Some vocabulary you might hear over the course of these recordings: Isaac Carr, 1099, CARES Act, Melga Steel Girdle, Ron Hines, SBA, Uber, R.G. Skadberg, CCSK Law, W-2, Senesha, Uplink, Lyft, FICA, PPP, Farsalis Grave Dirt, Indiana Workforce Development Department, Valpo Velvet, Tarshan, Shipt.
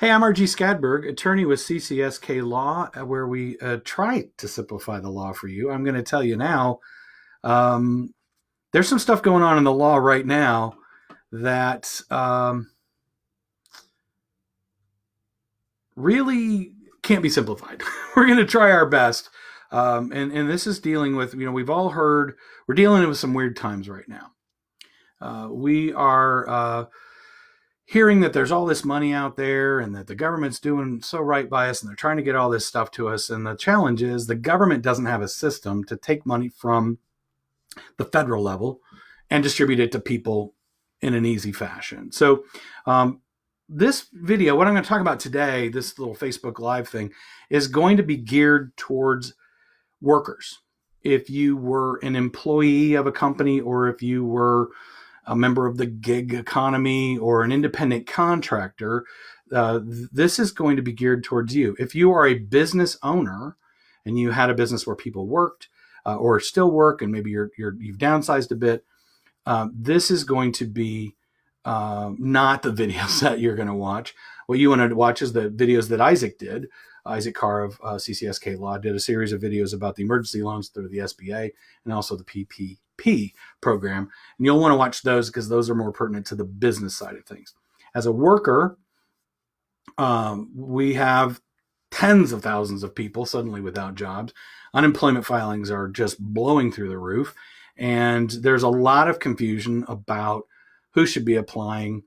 Hey, I'm R.G. Skadberg, attorney with CCSK Law, where we try to simplify the law for you. I'm going to tell you now, there's some stuff going on in the law right now that really can't be simplified. We're going to try our best. And this is dealing with, we've all heard, we're dealing with some weird times right now. We are... hearing that there's all this money out there and that the government's doing so right by us and they're trying to get all this stuff to us. And the challenge is the government doesn't have a system to take money from the federal level and distribute it to people in an easy fashion. So this video, what I'm going to talk about today, this little Facebook Live thing, is going to be geared towards workers. If you were an employee of a company, or if you were a member of the gig economy or an independent contractor, this is going to be geared towards you. If you are a business owner and you had a business where people worked or still work, and maybe you've downsized a bit, this is going to be not the videos that you're going to watch. What you want to watch is the videos that Isaac did. Isaac Carr of CCSK Law did a series of videos about the emergency loans through the SBA and also the PPP program. And you'll want to watch those because those are more pertinent to the business side of things. As a worker, we have tens of thousands of people suddenly without jobs. Unemployment filings are just blowing through the roof. And there's a lot of confusion about who should be applying,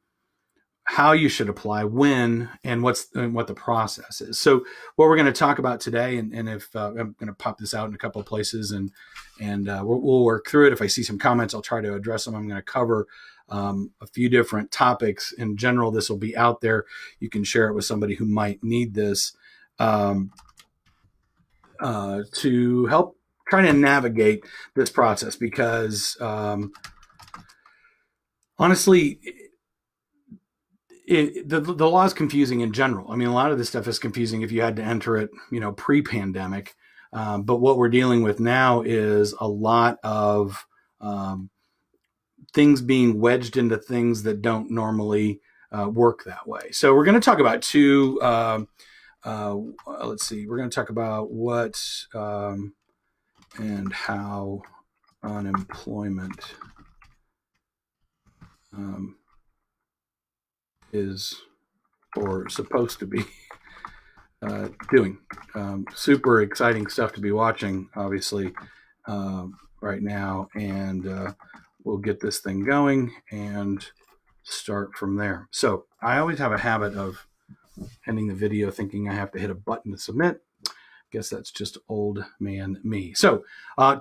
how you should apply, when, and what the process is. So what we're going to talk about today, and if I'm going to pop this out in a couple of places, and we'll work through it. If I see some comments, I'll try to address them. I'm going to cover a few different topics in general. This will be out there. You can share it with somebody who might need this to help try to navigate this process, because honestly, the law is confusing in general. I mean, a lot of this stuff is confusing if you had to enter it, pre-pandemic. But what we're dealing with now is a lot of things being wedged into things that don't normally work that way. So we're going to talk about two, let's see, we're going to talk about what and how unemployment is or supposed to be doing. Super exciting stuff to be watching, obviously, right now, and we'll get this thing going and start from there. So I always have a habit of ending the video thinking I have to hit a button to submit. I guess that's just old man me. So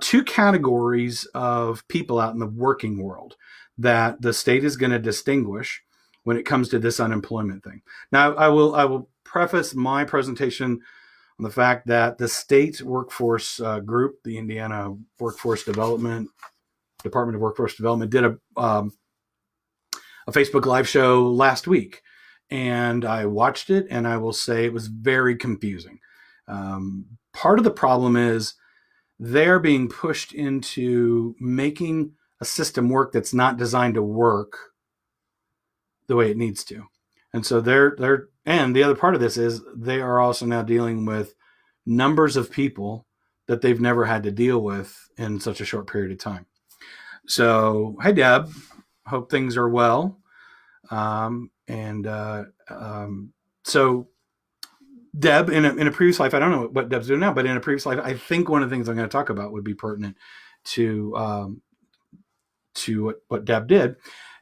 two categories of people out in the working world that the state is going to distinguish when it comes to this unemployment thing. Now, I will preface my presentation on the fact that the state workforce group, the Indiana Workforce Development Department of Workforce Development, did a Facebook Live show last week, and I watched it, and I will say it was very confusing. Part of the problem is they're being pushed into making a system work that's not designed to work the way it needs to. And so they're and the other part of this is they are also now dealing with numbers of people that they've never had to deal with in such a short period of time. So hey Deb, hope things are well. So Deb, in a previous life, I don't know what Deb's doing now, but in a previous life, I think one of the things I'm going to talk about would be pertinent to what Deb did.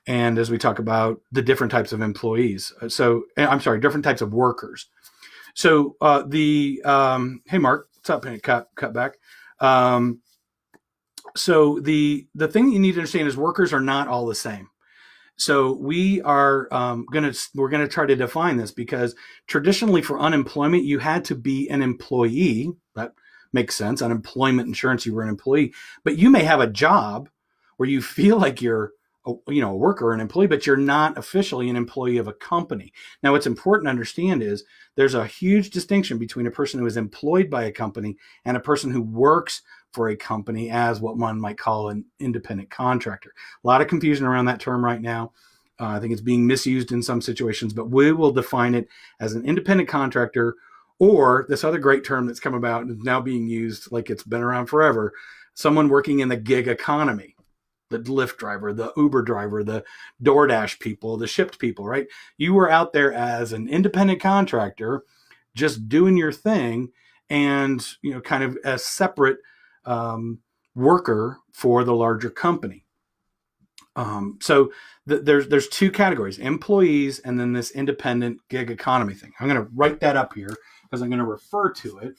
And as we talk about the different types of employees, so I'm sorry, different types of workers. So hey Mark, what's up? Cut back. So the thing that you need to understand is workers are not all the same. So we are we're gonna try to define this, because traditionally for unemployment you had to be an employee. That makes sense. Unemployment insurance, you were an employee, but you may have a job where you feel like you're a worker or an employee, but you're not officially an employee of a company. Now, what's important to understand is there's a huge distinction between a person who is employed by a company and a person who works for a company as what one might call an independent contractor. A lot of confusion around that term right now. I think it's being misused in some situations, but we will define it as an independent contractor, or this other great term that's come about and is now being used like it's been around forever, someone working in the gig economy, the Lyft driver, the Uber driver, the DoorDash people, the Shipt people, right? You were out there as an independent contractor, just doing your thing, and, you know, kind of a separate worker for the larger company. So there's two categories, employees and then this independent gig economy thing. I'm going to write that up here because I'm going to refer to it,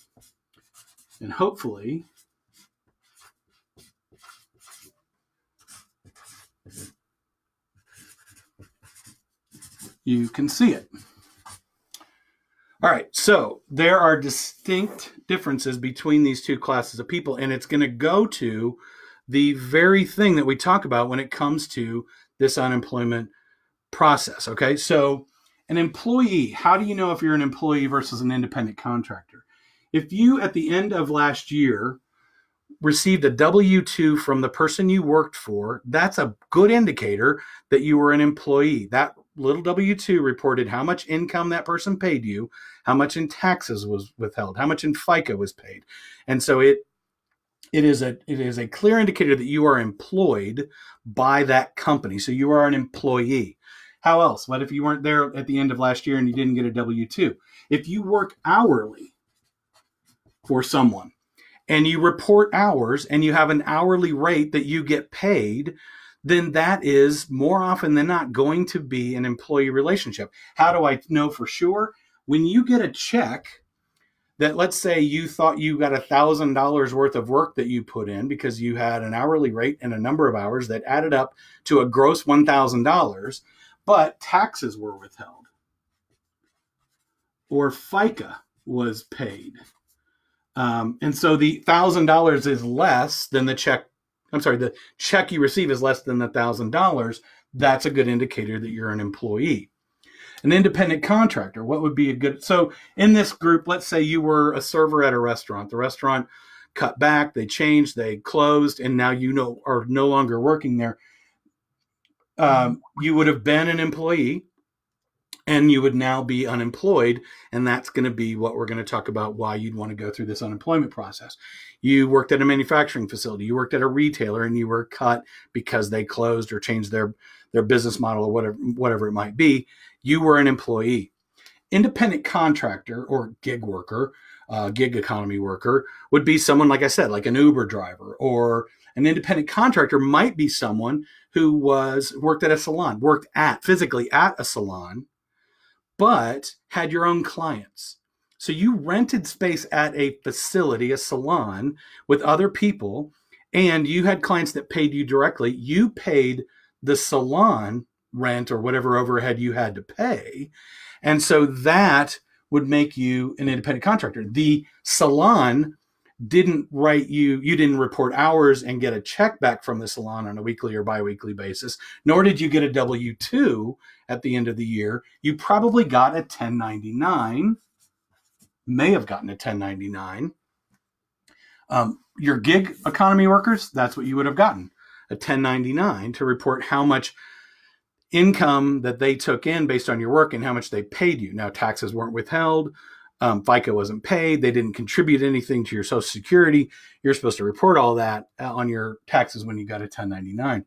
and hopefully you can see it. All right, so there are distinct differences between these two classes of people, and it's going to go to the very thing that we talk about when it comes to this unemployment process, okay? So an employee, how do you know if you're an employee versus an independent contractor? If you, at the end of last year, received a W-2 from the person you worked for, that's a good indicator that you were an employee. That little W-2 reported how much income that person paid you, how much in taxes was withheld, how much in FICA was paid. And so it is a clear indicator that you are employed by that company. So you are an employee. How else? What if you weren't there at the end of last year and you didn't get a W-2? If you work hourly for someone and you report hours and you have an hourly rate that you get paid, then that is more often than not going to be an employee relationship. How do I know for sure? When you get a check that, let's say you thought you got $1,000 worth of work that you put in because you had an hourly rate and a number of hours that added up to a gross $1,000, but taxes were withheld or FICA was paid. And so the $1,000 is less than the check. I'm sorry, the check you receive is less than $1,000. That's a good indicator that you're an employee. An independent contractor, what would be a good, so in this group, let's say you were a server at a restaurant. The restaurant cut back, they changed, they closed, and now you are no longer working there. You would have been an employee and you would now be unemployed, and that's going to be what we're going to talk about, why you'd want to go through this unemployment process. You worked at a manufacturing facility, you worked at a retailer, and you were cut because they closed or changed their business model or whatever it might be. You were an employee. Independent contractor or gig worker, gig economy worker, would be someone, like I said, like an Uber driver, or an independent contractor might be someone who worked at a salon, worked at, physically at a salon, but had your own clients. So you rented space at a facility, a salon, with other people, and you had clients that paid you directly. You paid the salon rent or whatever overhead you had to pay. And so that would make you an independent contractor. The salon didn't write you, you didn't report hours and get a check back from the salon on a weekly or biweekly basis, nor did you get a W-2 at the end of the year. You probably got a 1099. May have gotten a 1099. Your gig economy workers, that's what you would have gotten, a 1099 to report how much income that they took in based on your work and how much they paid you. Now, taxes weren't withheld. FICA wasn't paid. They didn't contribute anything to your Social Security. You're supposed to report all that on your taxes when you got a 1099.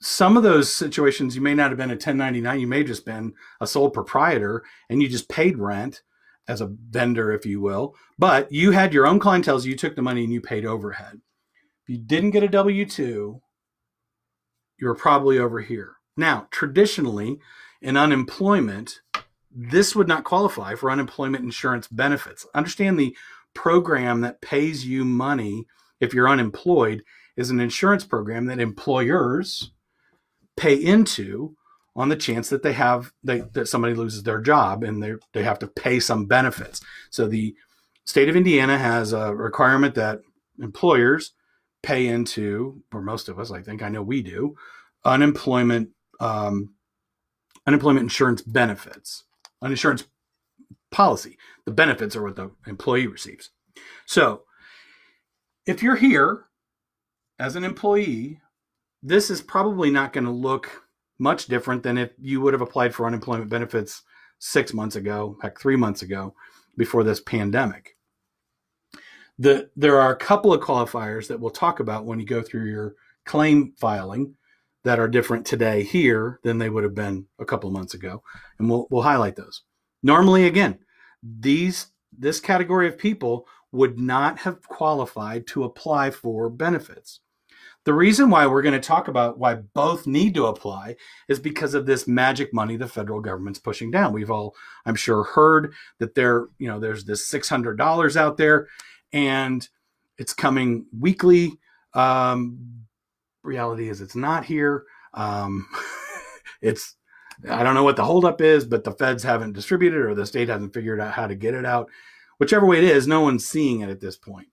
Some of those situations, you may not have been a 1099. You may just been a sole proprietor and you just paid rent as a vendor, if you will. But you had your own clientele, so you took the money and you paid overhead. If you didn't get a W-2, you were probably over here. Now, traditionally, in unemployment, this would not qualify for unemployment insurance benefits. Understand, the program that pays you money if you're unemployed is an insurance program that employers pay into on the chance that that somebody loses their job and they have to pay some benefits. So the state of Indiana has a requirement that employers pay into, or most of us, I think, I know we do, unemployment insurance benefits, an insurance policy. The benefits are what the employee receives. So if you're here as an employee, this is probably not going to look much different than if you would have applied for unemployment benefits 6 months ago, heck, 3 months ago, before this pandemic. There are a couple of qualifiers that we'll talk about when you go through your claim filing that are different today here than they would have been a couple months ago, and we'll highlight those. Normally, again, this category of people would not have qualified to apply for benefits. The reason why we're going to talk about why both need to apply is because of this magic money the federal government's pushing down. We've all, I'm sure, heard that there's this $600 out there, and it's coming weekly. Reality is it's not here. I don't know what the holdup is, but the feds haven't distributed or the state hasn't figured out how to get it out. Whichever way it is, no one's seeing it at this point.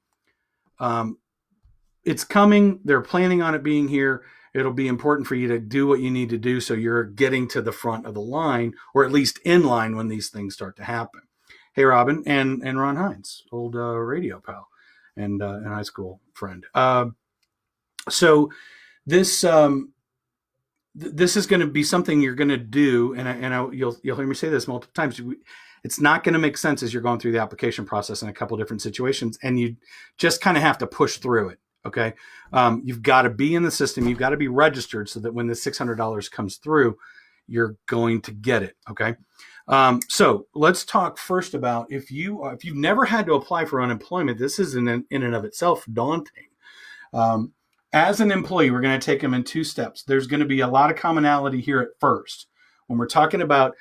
It's coming. They're planning on it being here. It'll be important for you to do what you need to do so you're getting to the front of the line, or at least in line when these things start to happen. Hey, Robin and Ron Hines, old radio pal and high school friend. So this is going to be something you're going to do, and you'll hear me say this multiple times. It's not going to make sense as you're going through the application process in a couple of different situations, and you just kind of have to push through it. Okay, you've got to be in the system. You've got to be registered so that when the $600 comes through, you're going to get it. Okay, so let's talk first about if you've never had to apply for unemployment. This is in and of itself daunting. As an employee, we're going to take them in two steps. There's going to be a lot of commonality here at first. When we're talking about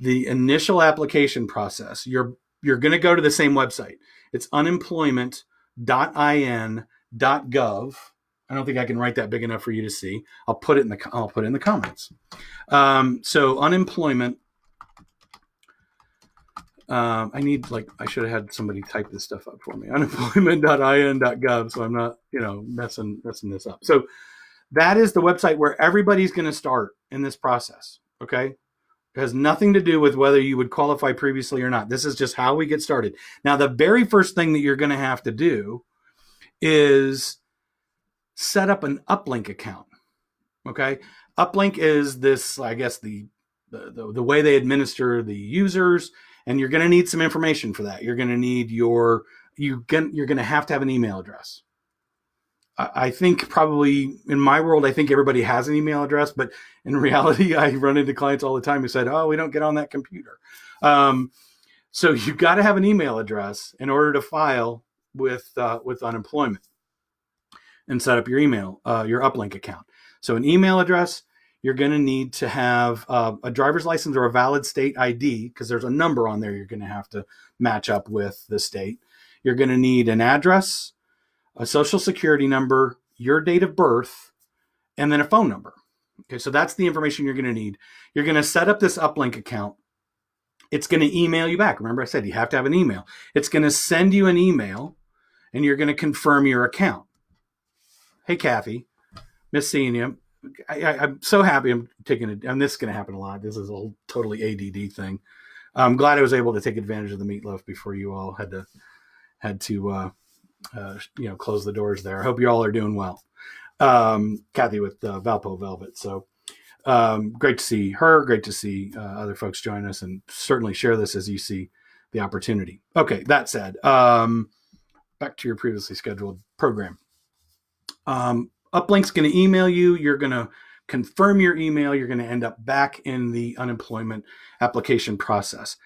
the initial application process, you're going to go to the same website. It's unemployment.in.gov. I don't think I can write that big enough for you to see. I'll put it in the comments. So unemployment. I should have had somebody type this stuff up for me. Unemployment.in.gov, so I'm not, messing this up. So that is the website where everybody's going to start in this process, okay? It has nothing to do with whether you would qualify previously or not. This is just how we get started. Now, the very first thing that you're going to have to do is set up an Uplink account, okay? Uplink is this, I guess, the way they administer the users. And you're going to need some information for that. You're going to need you're going to have an email address. I think probably in my world, I think everybody has an email address, but in reality, I run into clients all the time who said, "Oh, we don't get on that computer." So you've got to have an email address in order to file with unemployment and set up your email, your Uplink account. So an email address. You're going to need to have a driver's license or a valid state ID, because there's a number on there you're going to have to match up with the state. You're going to need an address, a social security number, your date of birth, and then a phone number. Okay, so that's the information you're going to need. You're going to set up this Uplink account. It's going to email you back. Remember I said you have to have an email. It's going to send you an email, and you're going to confirm your account. Hey, Kathy, miss seeing you. I'm so happy I'm taking it, and this is going to happen a lot. This is a whole totally ADD thing. I'm glad I was able to take advantage of the meatloaf before you all had to close the doors there. I hope you all are doing well. Kathy with Valpo Velvet. So great to see her. Great to see other folks join us, and certainly share this as you see the opportunity. Okay, that said, back to your previously scheduled program. Uplink's going to email you. You're going to confirm your email. You're going to end up back in the unemployment application process.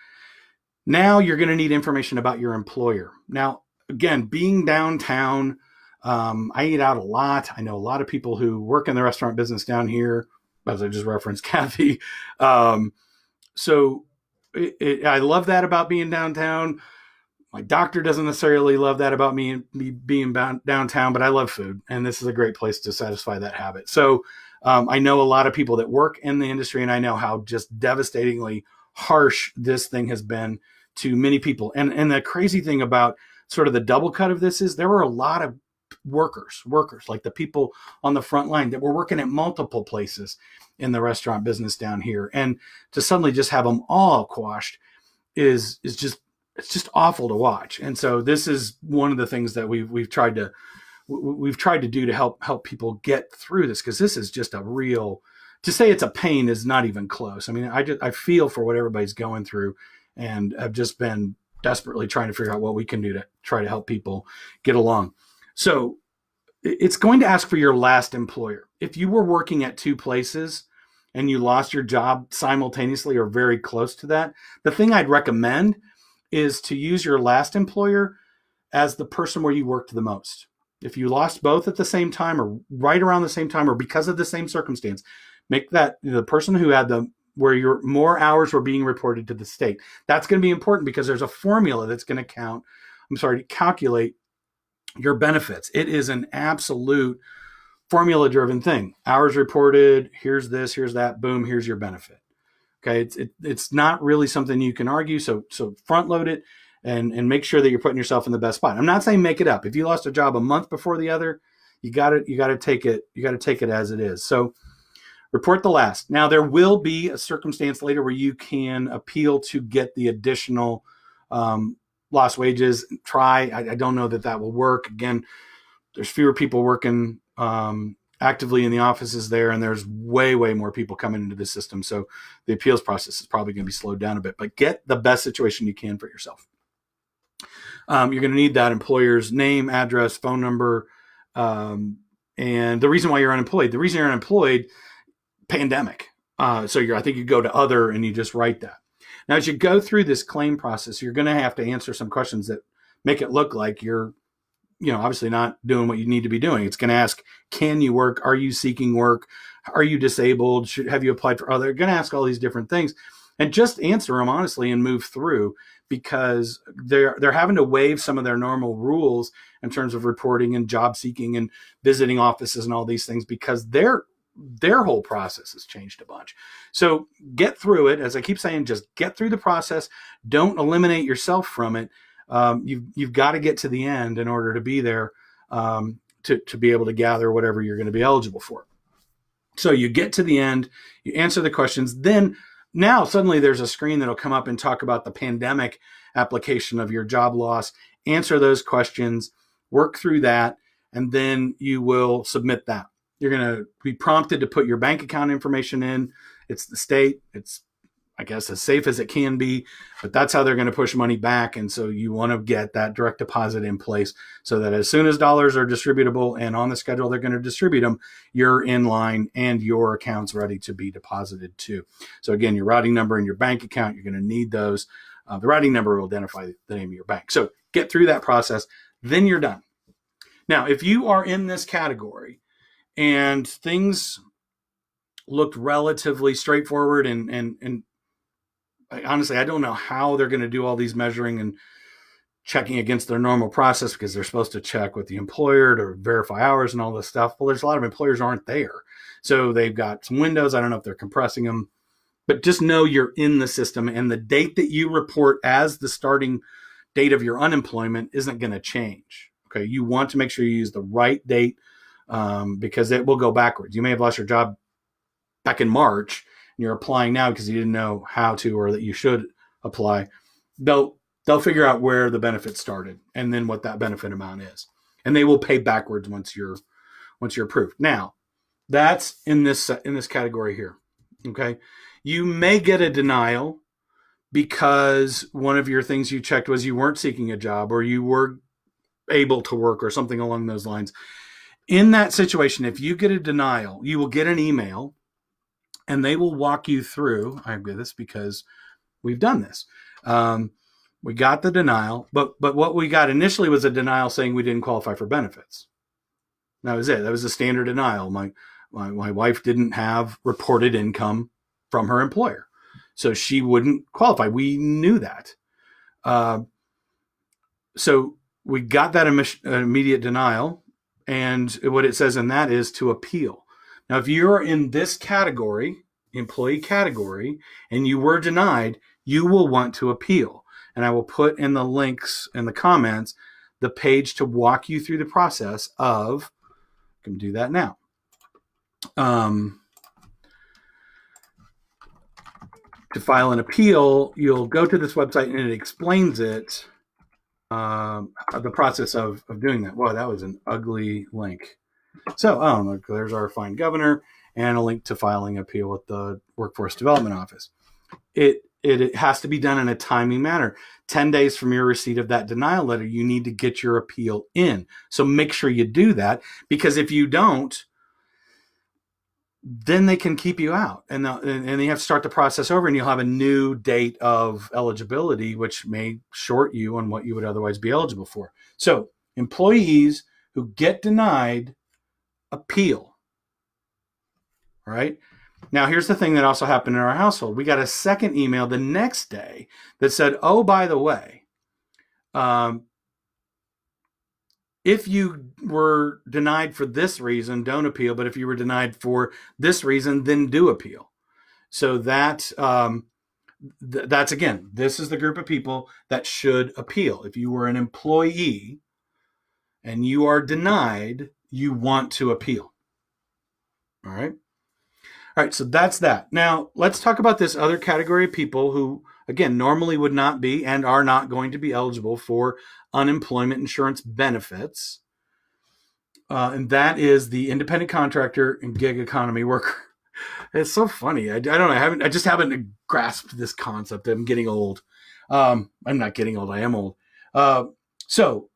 Now you're going to need information about your employer. Now, again, being downtown, I eat out a lot. I know a lot of people who work in the restaurant business down here, as I just referenced Kathy. So I love that about being downtown. My doctor doesn't necessarily love that about me being downtown, but I love food, and this is a great place to satisfy that habit. So I know a lot of people that work in the industry, and I know how just devastatingly harsh this thing has been to many people. And the crazy thing about sort of the double cut of this is there were a lot of workers, like the people on the front line that were working at multiple places in the restaurant business down here. And to suddenly just have them all quashed is just, it's just awful to watch. And so this is one of the things that we've tried to we've tried to do to help people get through this, because this is just a real, to say it's a pain is not even close. I mean, I feel for what everybody's going through, and I've just been desperately trying to figure out what we can do to try to help people get along. So it's going to ask for your last employer. If you were working at two places and you lost your job simultaneously or very close to that, the thing I'd recommend is to use your last employer as the person where you worked the most. If you lost both at the same time or right around the same time or because of the same circumstance, make that the person who had the where your more hours were being reported to the state. That's going to be important because there's a formula that's going to calculate your benefits. It is an absolute formula-driven thing. Hours reported, here's this, here's that, boom, here's your benefit. Okay, it's not really something you can argue, so front load it and make sure that you're putting yourself in the best spot. I'm not saying make it up. If you lost a job a month before the other, you got to take it as it is. So report the last. Now, there will be a circumstance later where you can appeal to get the additional lost wages. I don't know that that will work. Again, there's fewer people working actively in the offices there, and there's way more people coming into the system. So the appeals process is probably going to be slowed down a bit, but get the best situation you can for yourself. You're going to need that employer's name, address, phone number, and the reason why you're unemployed. The reason you're unemployed, pandemic. I think you go to other and you just write that. Now, as you go through this claim process, you're going to have to answer some questions that make it look like you're, obviously not doing what you need to be doing. It's going to ask, can you work? Are you seeking work? Are you disabled? Have you applied for other? They're going to ask all these different things, and just answer them honestly and move through, because they're having to waive some of their normal rules in terms of reporting and job seeking and visiting offices and all these things, because their whole process has changed a bunch. So get through it. As I keep saying, just get through the process. Don't eliminate yourself from it. You've got to get to the end in order to be there, to be able to gather whatever you're going to be eligible for. So you get to the end, you answer the questions. Then now suddenly there's a screen that'll come up and talk about the pandemic application of your job loss. Answer those questions, work through that, and then you will submit that. You're going to be prompted to put your bank account information in. It's the state. It's, I guess, as safe as it can be, but that's how they're going to push money back. And so you want to get that direct deposit in place so that as soon as dollars are distributable and on the schedule they're going to distribute them, you're in line and your account's ready to be deposited too. So again, your routing number and your bank account, you're going to need those. The routing number will identify the name of your bank. So get through that process, then you're done. Now, if you are in this category, and things looked relatively straightforward, and honestly, I don't know how they're going to do all these measuring and checking against their normal process, because they're supposed to check with the employer to verify hours and all this stuff. Well, there's a lot of employers aren't there. So they've got some windows. I don't know if they're compressing them, but just know you're in the system, and the date that you report as the starting date of your unemployment isn't going to change. Okay. You want to make sure you use the right date, because it will go backwards. You may have lost your job back in March and you're applying now because you didn't know how to, or that you should apply. They'll figure out where the benefit started and then what that benefit amount is. And they will pay backwards once you're approved. Now, that's in this category here. Okay. You may get a denial because one of your things you checked was you weren't seeking a job, or you were able to work, or something along those lines. In that situation, if you get a denial, you will get an email and they will walk you through. I agree with this because we've done this. We got the denial, but what we got initially was a denial saying we didn't qualify for benefits. That was it. That was a standard denial. My wife didn't have reported income from her employer, so she wouldn't qualify. We knew that. So we got that immediate denial. And what it says in that is to appeal. Now, if you're in this category, employee category, and you were denied, you will want to appeal. And I will put in the links in the comments the page to walk you through the process of, I can do that now. To file an appeal, you'll go to this website and it explains it. the process of doing that. Wow, that was an ugly link. So there's our fine governor and a link to filing appeal at the Workforce Development Office. It has to be done in a timely manner. 10 days from your receipt of that denial letter, you need to get your appeal in. So make sure you do that, because if you don't, then they can keep you out, and you have to start the process over, and you'll have a new date of eligibility, which may short you on what you would otherwise be eligible for. So employees who get denied, appeal. All right. Now, here's the thing that also happened in our household. We got a second email the next day that said, oh, by the way, if you were denied for this reason, don't appeal. But if you were denied for this reason, then do appeal. So that that's, again, this is the group of people that should appeal. If you were an employee and you are denied, you want to appeal. All right. All right, so that's that. Now, let's talk about this other category of people who, again, normally would not be and are not going to be eligible for unemployment insurance benefits. And that is the independent contractor and gig economy worker. It's so funny. I don't know. I just haven't grasped this concept. I'm getting old. I'm not getting old. I am old. So,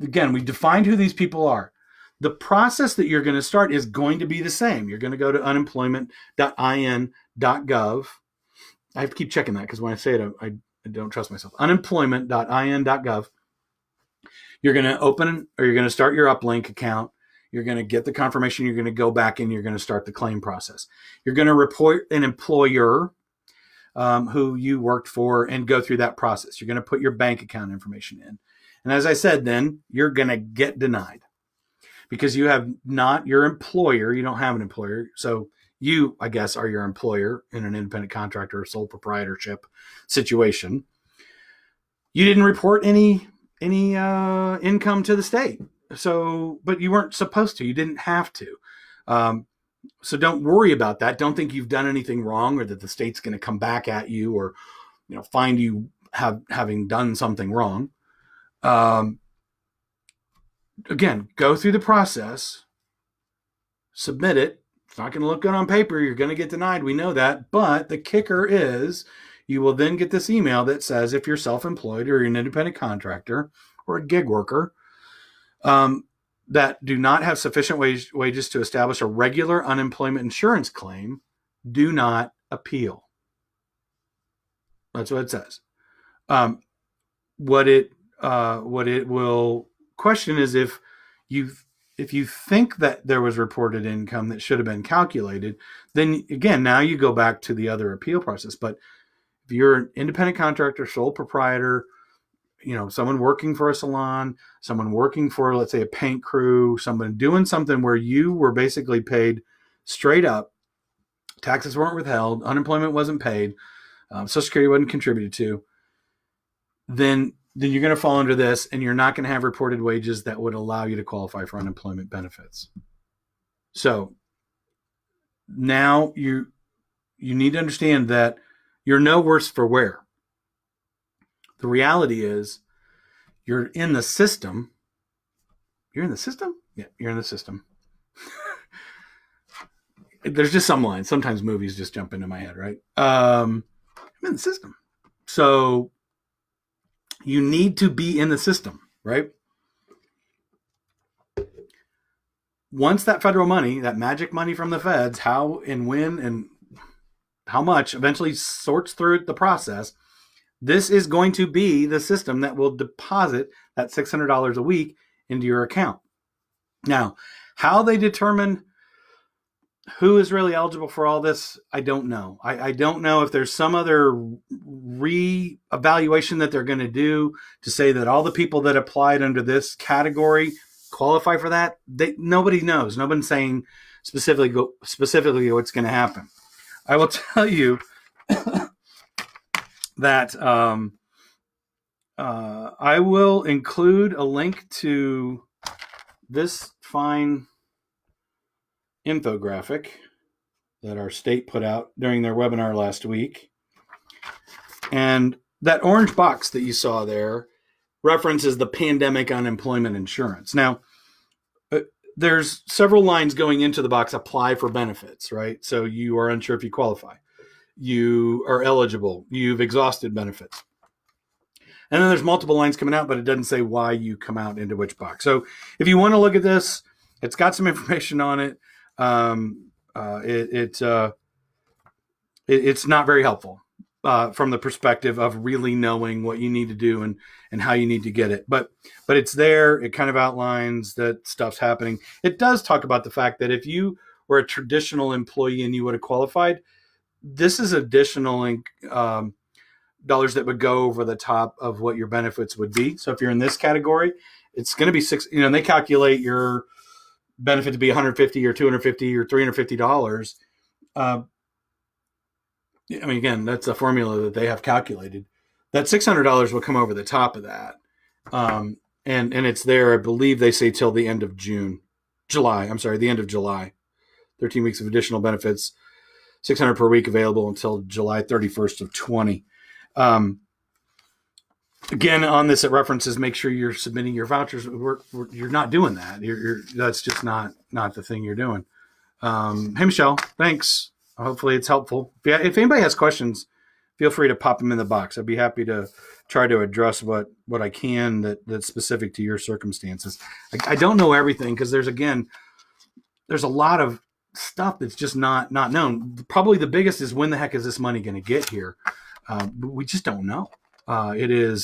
again, we defined who these people are. The process that you're going to start is going to be the same. You're going to go to unemployment.in.gov. I have to keep checking that because when I say it, I don't trust myself. Unemployment.in.gov. You're going to open, or you're going to start your Uplink account. You're going to get the confirmation. You're going to go back and you're going to start the claim process. You're going to report an employer who you worked for and go through that process. You're going to put your bank account information in. And as I said, then you're going to get denied, because you have not your employer, you don't have an employer. So you, I guess, are your employer in an independent contractor or sole proprietorship situation. You didn't report any income to the state. So, but you weren't supposed to, you didn't have to. So don't worry about that. Don't think you've done anything wrong or that the state's going to come back at you or, you know, find you having done something wrong. Again, go through the process, submit it. It's not going to look good on paper. You're going to get denied. We know that. But the kicker is you will then get this email that says if you're self-employed or you're an independent contractor or a gig worker that do not have sufficient wages to establish a regular unemployment insurance claim, do not appeal. That's what it says. What it will question is if you think that there was reported income that should have been calculated, then again, now you go back to the other appeal process. But if you're an independent contractor, sole proprietor, you know, someone working for a salon, someone working for, let's say, a paint crew, someone doing something where you were basically paid straight up, taxes weren't withheld, unemployment wasn't paid, Social Security wasn't contributed to, then you're going to fall under this, and you're not going to have reported wages that would allow you to qualify for unemployment benefits. So now you need to understand that you're no worse for wear. The reality is you're in the system. You're in the system? Yeah, you're in the system. There's just some lines. Sometimes movies just jump into my head, right? I'm in the system. So you need to be in the system, right? Once that federal money, that magic money from the feds, how and when and how much eventually sorts through the process, this is going to be the system that will deposit that $600 a week into your account. Now, how they determine who is really eligible for all this, I don't know. I don't know if there's some other re-evaluation that they're going to do to say that all the people that applied under this category qualify for that. Nobody knows. Nobody's saying specifically what's going to happen. I will tell you that I will include a link to this fine infographic that our state put out during their webinar last week. And that orange box that you saw there references the pandemic unemployment insurance. Now, there's several lines going into the box, apply for benefits, right? So you are unsure if you qualify. You are eligible. You've exhausted benefits. And then there's multiple lines coming out, but it doesn't say why you come out into which box. So if you want to look at this, it's got some information on it. It's not very helpful from the perspective of really knowing what you need to do and how you need to get it. But it's there. It kind of outlines that stuff's happening. It does talk about the fact that if you were a traditional employee and you would have qualified, this is additional dollars that would go over the top of what your benefits would be. So if you're in this category, it's going to be six, you know, and they calculate your benefit to be $150 or $250 or $350. I mean, again, that's a formula that they have calculated. That $600 will come over the top of that. And it's there, I believe they say till the end of July, I'm sorry, the end of July, 13 weeks of additional benefits, $600 per week available until July 31st of 2020. Again, on this, it references, make sure you're submitting your vouchers. You're not doing that. That's just not the thing you're doing. Hey, Michelle, thanks. Hopefully it's helpful. If anybody has questions, feel free to pop them in the box. I'd be happy to try to address what I can that's specific to your circumstances. I don't know everything because there's a lot of stuff that's just not known. Probably the biggest is when the heck is this money going to get here? We just don't know. They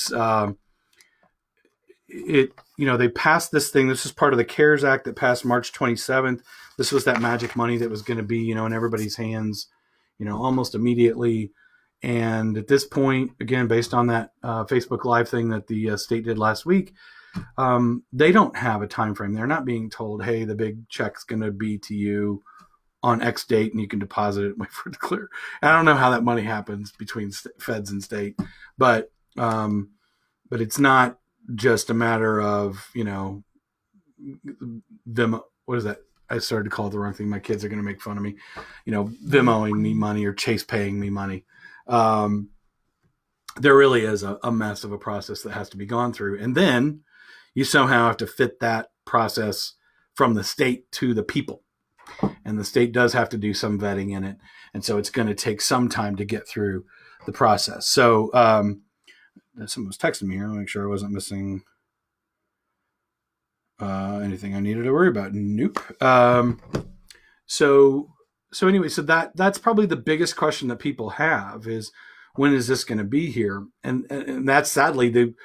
passed this thing. This is part of the CARES Act that passed March 27th. This was that magic money that was going to be, in everybody's hands, almost immediately. And at this point, again, based on that Facebook Live thing that the state did last week, they don't have a time frame. They're not being told, hey, the big check's going to be to you on X date and you can deposit it and wait for it to clear. I don't know how that money happens between feds and state, but it's not just a matter of, them. What is that? I started to call it the wrong thing. My kids are going to make fun of me, them owing me money or Chase paying me money. There really is a mess of a process that has to be gone through. And then you somehow have to fit that process from the state to the people. And the state does have to do some vetting in it. And so it's going to take some time to get through the process. So someone was texting me here. I'll make sure I wasn't missing anything I needed to worry about. Nope. So anyway, so that's probably the biggest question that people have is, when is this going to be here? And that's sadly the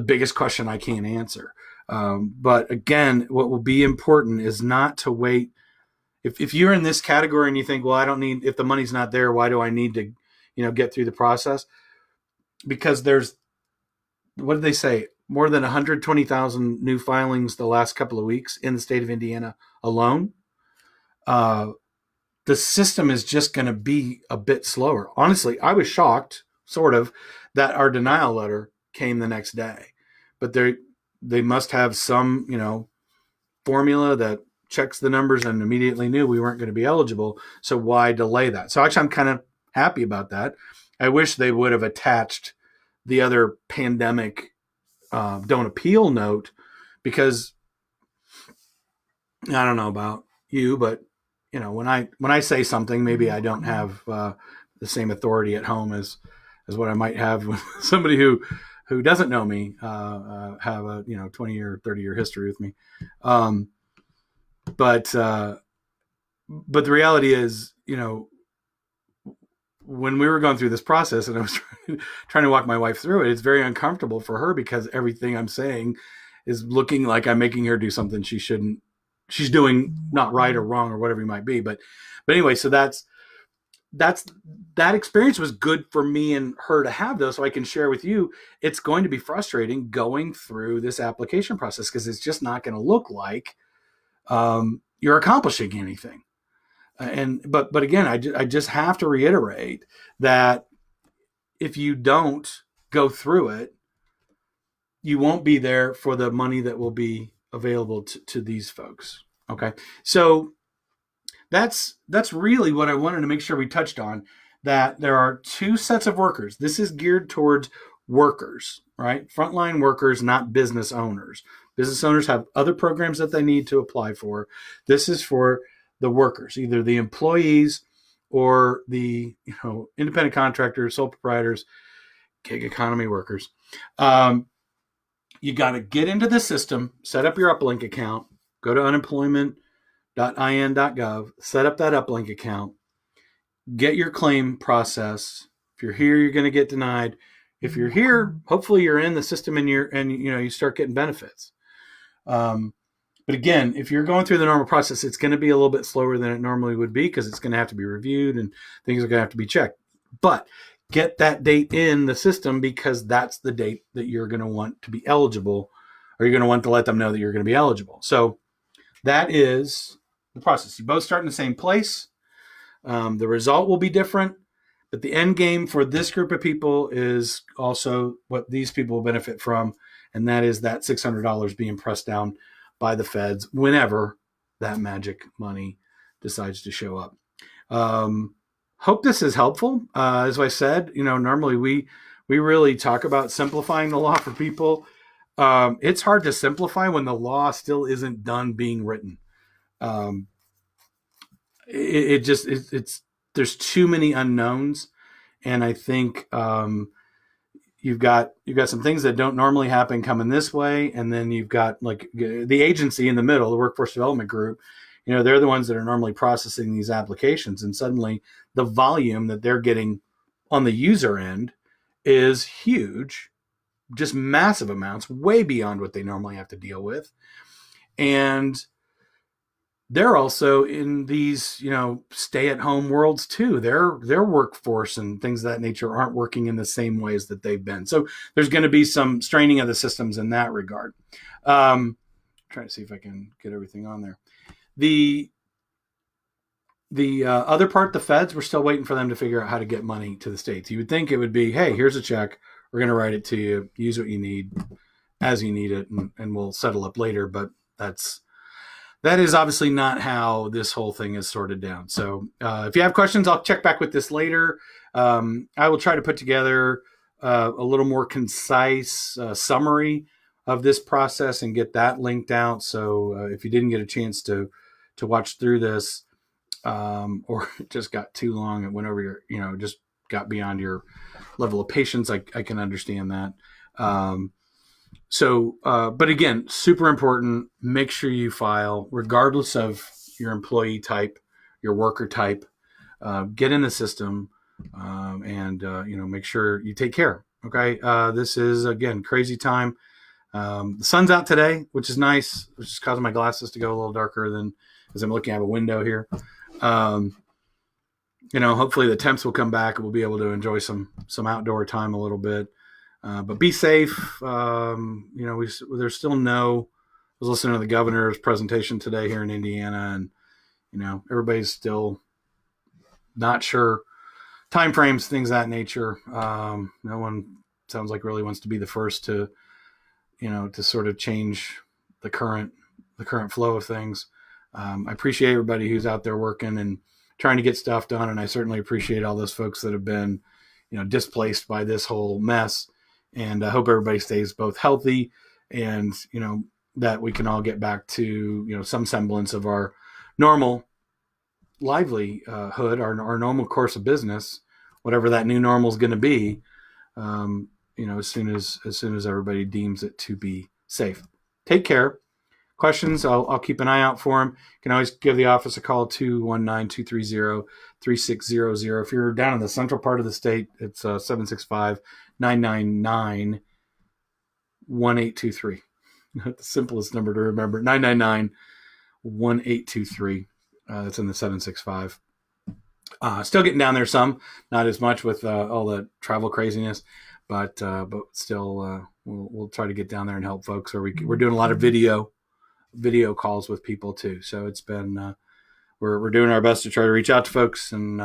biggest question I can't answer. But again, what will be important is not to wait. If you're in this category and you think, well, if the money's not there, why do I need to, get through the process? Because there's, what did they say? More than 120,000 new filings the last couple of weeks in the state of Indiana alone. The system is just going to be a bit slower. Honestly, I was shocked, sort of, that our denial letter came the next day. But they must have some, formula that checks the numbers and immediately knew we weren't going to be eligible. So why delay that? So actually, I'm kind of happy about that. I wish they would have attached the other pandemic don't appeal note, because I don't know about you, but when I say something, maybe I don't have the same authority at home as what I might have with somebody who doesn't know me, have a 20 or 30 year history with me. But the reality is, when we were going through this process and I was trying to walk my wife through it, it's very uncomfortable for her because everything I'm saying is looking like I'm making her do something she shouldn't, she's doing not right or wrong or whatever it might be. But anyway, so that experience was good for me and her to have, though, so I can share with you. It's going to be frustrating going through this application process because it's just not going to look like you're accomplishing anything. But again, I just have to reiterate that if you don't go through it, you won't be there for the money that will be available to these folks. Okay. So that's really what I wanted to make sure we touched on, that there are two sets of workers. This is geared towards workers, right? Frontline workers, not business owners. Business owners have other programs that they need to apply for. This is for the workers, either the employees or the independent contractors, sole proprietors, gig economy workers. You got to get into the system, set up your Uplink account, go to unemployment.in.gov, set up that Uplink account, get your claim process. If you're here, you're going to get denied. If you're here, hopefully you're in the system and you start getting benefits. But again, if you're going through the normal process, it's going to be a little bit slower than it normally would be because it's going to have to be reviewed and things are going to have to be checked. But get that date in the system because that's the date that you're going to want to be eligible, or you're going to want to let them know that you're going to be eligible. So that is the process. You both start in the same place. The result will be different. But the end game for this group of people is also what these people will benefit from, and that is that $600 being pressed down by the feds whenever that magic money decides to show up. Hope this is helpful. As I said, normally we really talk about simplifying the law for people. It's hard to simplify when the law still isn't done being written. There's too many unknowns, and I think you've got some things that don't normally happen coming this way, and then you've got like the agency in the middle, the Workforce Development Group. They're the ones that are normally processing these applications, and suddenly the volume that they're getting on the user end is huge, just massive amounts, way beyond what they normally have to deal with, and they're also in these, stay-at-home worlds too. Their workforce and things of that nature aren't working in the same ways that they've been. So there's going to be some straining of the systems in that regard. Trying to see if I can get everything on there. The other part, the feds, we're still waiting for them to figure out how to get money to the states. You would think it would be, hey, here's a check. We're going to write it to you. Use what you need as you need it, and we'll settle up later. But that is obviously not how this whole thing is sorted down. So if you have questions, I'll check back with this later. I will try to put together a little more concise summary of this process and get that linked out. So if you didn't get a chance to watch through this, or it just got too long and went over your, just got beyond your level of patience, I can understand that. But again, super important, make sure you file regardless of your employee type, your worker type, get in the system, and make sure you take care. Okay. This is, again, crazy time. The sun's out today, which is nice, which is causing my glasses to go a little darker than as I'm looking out of a window here. Hopefully the temps will come back and we'll be able to enjoy some outdoor time a little bit. But be safe. There's still no, I was listening to the governor's presentation today here in Indiana, and, everybody's still not sure timeframes, things of that nature. No one sounds like really wants to be the first to, to sort of change the current flow of things. I appreciate everybody who's out there working and trying to get stuff done. And I certainly appreciate all those folks that have been, displaced by this whole mess. And I hope everybody stays both healthy and, that we can all get back to, some semblance of our normal livelihood, our normal course of business, whatever that new normal is going to be, as soon as everybody deems it to be safe. Take care. Questions, I'll keep an eye out for them. You can always give the office a call, 219-230-3600. If you're down in the central part of the state, it's 765-999-1823. The simplest number to remember, 999-1823. That's in the 765. Still getting down there some, not as much with all the travel craziness, but still we'll try to get down there and help folks. Or we're doing a lot of video calls with people too. So it's been, we're doing our best to try to reach out to folks and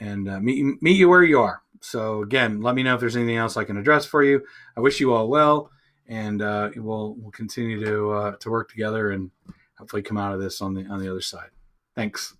meet you where you are. So again, let me know if there's anything else I can address for you. I wish you all well, and we'll continue to work together and hopefully come out of this on the other side. Thanks.